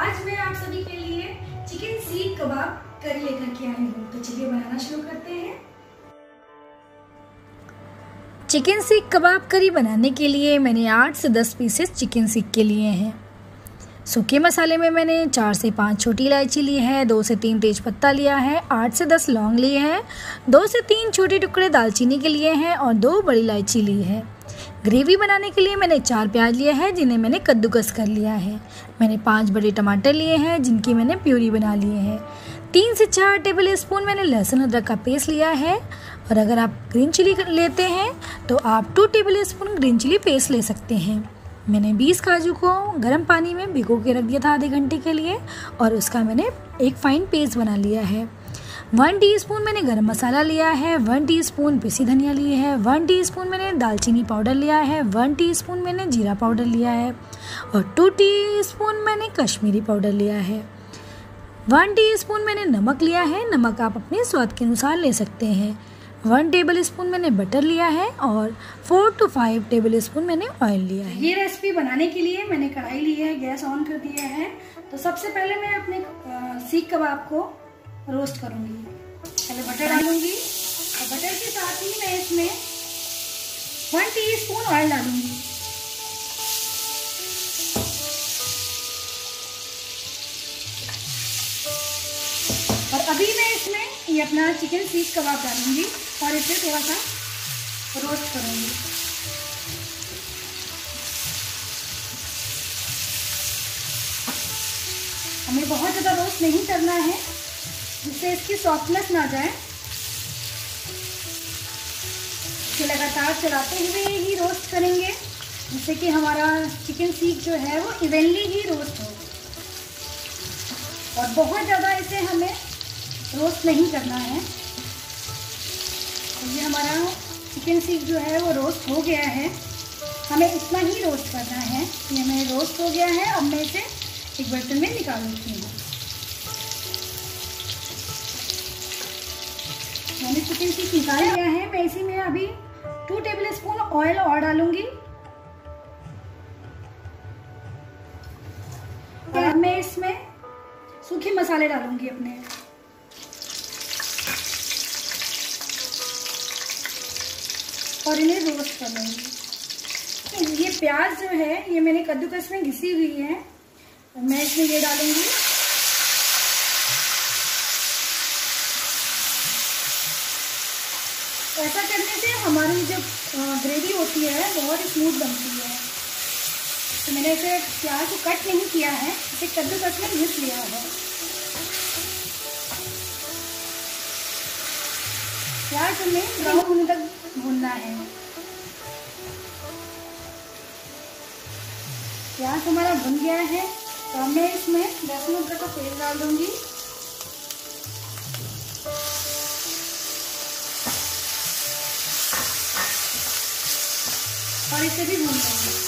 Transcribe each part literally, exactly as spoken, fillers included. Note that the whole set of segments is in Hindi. आज मैं आप सभी के लिए चिकन सीख कबाब करी लेकर के आई हूँ। तो चलिए बनाना शुरू करते हैं। चिकन सीख कबाब करी बनाने के लिए मैंने आठ से दस पीसेस चिकन सीख के लिए हैं। सूखे मसाले में मैंने चार से पाँच छोटी इलायची ली है, दो से तीन तेज पत्ता लिया है, आठ से दस लौंग लिए हैं, दो से तीन छोटे टुकड़े दालचीनी के लिए हैं और दो बड़ी इलायची ली है। ग्रेवी बनाने के लिए मैंने चार प्याज लिए हैं जिन्हें मैंने कद्दूकस कर लिया है। मैंने पाँच बड़े टमाटर लिए हैं जिनकी मैंने प्यूरी बना लिए हैं। तीन से चार टेबल स्पून मैंने लहसुन अदरक का पेस्ट लिया है और अगर आप ग्रीन चिली लेते हैं तो आप two tablespoon green chilli paste ले सकते हैं। मैंने बीस काजू को गर्म पानी में भिगो के रख दिया था आधे घंटे के लिए और उसका मैंने एक फाइन पेस्ट बना लिया है। वन टीस्पून मैंने गरम मसाला लिया है, वन टीस्पून पिसी धनिया ली है, वन टीस्पून मैंने दालचीनी पाउडर लिया है, वन टीस्पून मैंने जीरा पाउडर लिया है और टू टीस्पून मैंने कश्मीरी पाउडर लिया है। वन टीस्पून मैंने नमक लिया है, नमक आप अपने स्वाद के अनुसार ले सकते हैं। वन टेबल स्पून मैंने बटर लिया है और four to five tablespoon मैंने ऑयल लिया है। ये रेसिपी बनाने के लिए मैंने कढ़ाई ली है, गैस ऑन कर दिया है। तो सबसे पहले मैं अपने सीख कबाब को रोस्ट करूंगी। पहले बटर डालूंगी और बटर के साथ ही मैं इसमें वन टीस्पून ऑयल डालूंगी। और अभी मैं इसमें ये अपना चिकन सीख कबाब डालूंगी और इसे थोड़ा सा रोस्ट करूंगी। हमें बहुत ज़्यादा रोस्ट नहीं करना है जिससे इसकी सॉफ्टनेस ना जाए। इसे लगातार चलाते हुए ही रोस्ट करेंगे जिससे कि हमारा चिकन सीख जो है वो इवनली ही रोस्ट हो और बहुत ज़्यादा इसे हमें रोस्ट नहीं करना है। तो ये हमारा चिकन सीख जो है वो रोस्ट हो गया है। हमें इतना ही रोस्ट करना है। ये हमें रोस्ट हो गया है। अब मैं इसे एक बर्तन में निकाल लेती हूँ। मैंने चिकन सीख निकाल लिया है। मैं इसी में अभी टू टेबल स्पून ऑयल और डालूंगी। अब मैं इसमें सूखे मसाले डालूंगी अपने। और इन्हें रोस्ट कर लूंगी। ये प्याज जो है ये मैंने कद्दूकस में घिसी हुई है, मैं इसमें ये डालूंगी। ऐसा करने से हमारी जो ग्रेवी होती है बहुत स्मूथ बनती है। तो मैंने इसे प्याज को कट नहीं किया है, इसे कद्दूकस में घिस लिया है। प्याज हमें ब्राउन होने तक भूनना है। प्याज हमारा भुन गया है तो अब मैं इसमें लहसुन अदरक का पेस्ट डाल दूंगी। और इसे भी भून लेंगे।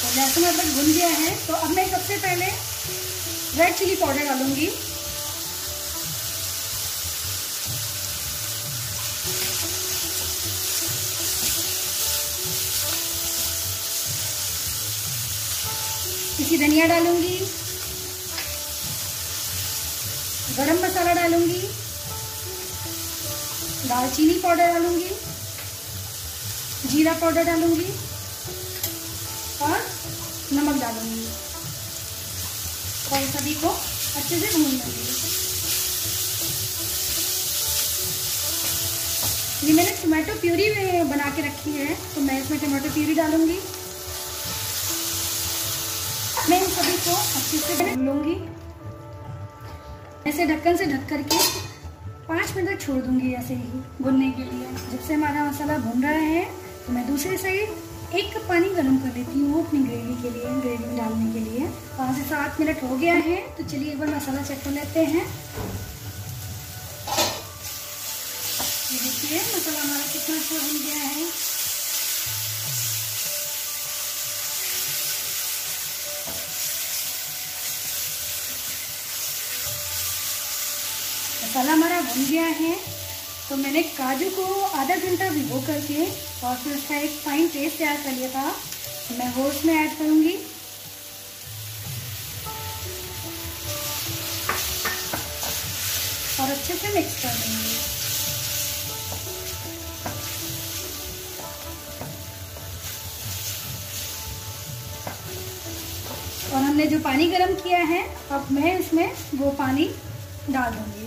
तो लहसुन अदरक भून गया है तो अब मैं सबसे पहले रेड चिली पाउडर डालूंगी। इसी धनिया डालूंगी, गरम मसाला डालूंगी, दालचीनी पाउडर डालूंगी, जीरा पाउडर डालूंगी और नमक डालूंगी और सभी को अच्छे से भून लूंगी। ये मैंने टमाटो प्यूरी बना के रखी है तो मैं इसमें टमाटो प्यूरी डालूंगी। मैं इन सभी को अच्छे से भून लूंगी। ऐसे ढक्कन से ढक करके पाँच मिनट तक छोड़ दूंगी ऐसे ही भुनने के लिए। जब से हमारा मसाला भुन रहा है तो मैं दूसरी साइड एक कप पानी गर्म कर लेती हूँ अपनी ग्रेवी के लिए, ग्रेवी में डालने के लिए। पाँच से सात मिनट हो गया है तो चलिए एक बार मसाला चेक कर लेते हैं। ये देखिए मसाला हमारा कितना अच्छा भुन गया है। मसाला हमारा भुन गया है तो मैंने काजू को आधा घंटा भिगो करके और फिर उसका एक फाइन पेस्ट तैयार कर लिया था। मैं वो उसमें ऐड करूँगी। और अच्छे से मिक्स कर देंगे। और हमने जो पानी गरम किया है, अब मैं इसमें वो पानी डाल दूंगी।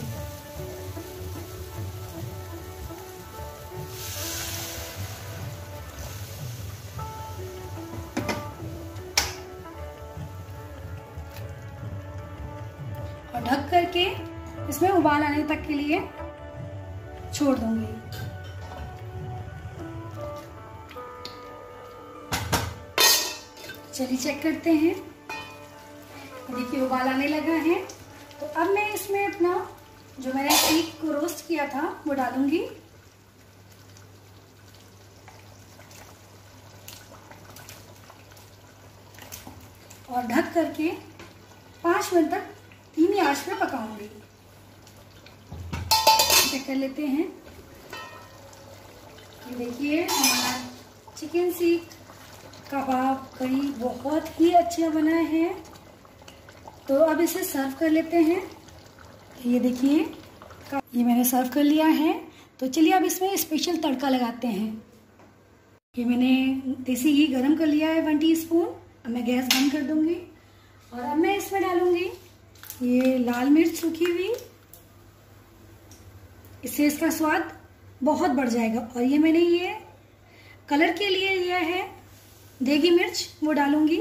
और ढक करके इसमें उबाल आने तक के लिए छोड़ दूंगी। चलिए चेक करते हैं। देखिए उबाल आने लगा है। तो अब मैं इसमें अपना जो मैंने सीख को रोस्ट किया था वो डालूंगी। और ढक करके पाँच मिनट तक धीमी आंच पर पकाऊंगी। चेक कर लेते हैं। ये देखिए हमारा चिकन सीख कबाब करी बहुत ही अच्छा बना है। तो अब इसे सर्व कर लेते हैं। ये देखिए ये मैंने सर्व कर लिया है। तो चलिए अब इसमें स्पेशल तड़का लगाते हैं। ये मैंने देसी घी गरम कर लिया है वन टीस्पून। अब मैं गैस बंद कर दूंगी। और अब मैं इसमें डालूंगी ये लाल मिर्च सूखी हुई। इससे इसका स्वाद बहुत बढ़ जाएगा। और ये मैंने ये कलर के लिए लिया है देगी मिर्च, वो डालूंगी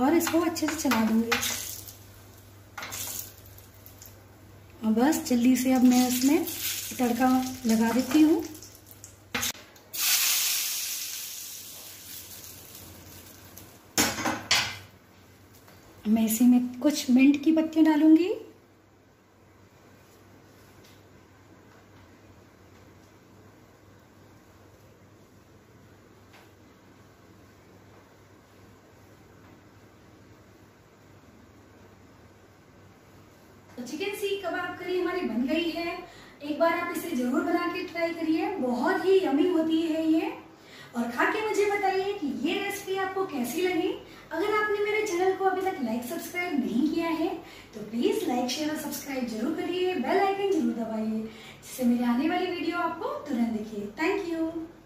और इसको अच्छे से चला दूंगी। और बस जल्दी से अब मैं इसमें तड़का लगा देती हूँ। मैं इसी में कुछ मिंट की पत्तियां डालूंगी। तो चिकन सीख कबाब करी हमारी बन गई है। एक बार आप इसे जरूर बना के ट्राई करिए, बहुत ही यमी होती है ये। और खा के मुझे बताइए कि ये रेसिपी आपको कैसी लगी। अगर आपने मेरे चैनल को अभी तक लाइक सब्सक्राइब नहीं किया है तो प्लीज लाइक शेयर और सब्सक्राइब जरूर करिए। बेल आइकन जरूर दबाइए जिससे मेरे आने वाली वीडियो आपको तुरंत दिखे। Thank you.